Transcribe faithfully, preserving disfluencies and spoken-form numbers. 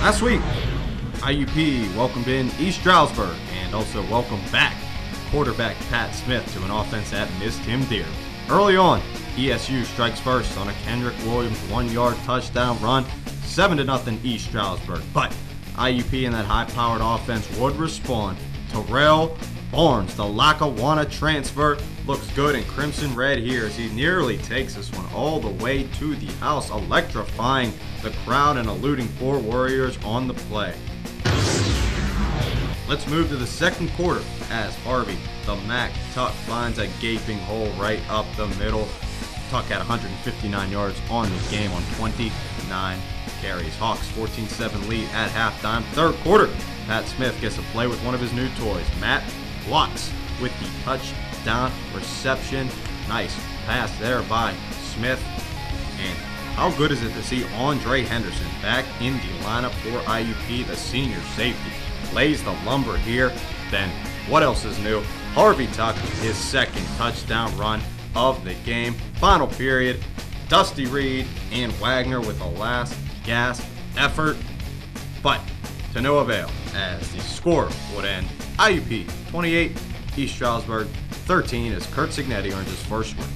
Last week, I U P welcomed in East Stroudsburg and also welcomed back quarterback Pat Smith to an offense that missed him dear. Early on, E S U strikes first on a Kendrick Williams one-yard touchdown run, seven to nothing East Stroudsburg. But I U P and that high-powered offense would respond. Rail Barnes, the Lackawanna transfer, looks good in crimson red here as he nearly takes this one all the way to the house, electrifying the crowd and eluding four Warriors on the play. Let's move to the second quarter as Harvey, the Mac Tuck, finds a gaping hole right up the middle. Tuck had one hundred fifty-nine yards on the game on twenty-nine carries. Hawks fourteen seven lead at halftime. Third quarter, Pat Smith gets to play with one of his new toys, Matt Watts, with the touchdown reception. Nice pass there by Smith. And how good is it to see Andre Henderson back in the lineup for I U P, the senior safety. Lays the lumber here. Then what else is new? Harvey Tuck, his second touchdown run of the game. Final period, Dusty Reed and Wagner with a last gasp effort, but to no avail as the score would end I U P twenty-eight, East Stroudsburg thirteen as Kurt Cignetti earns his first win.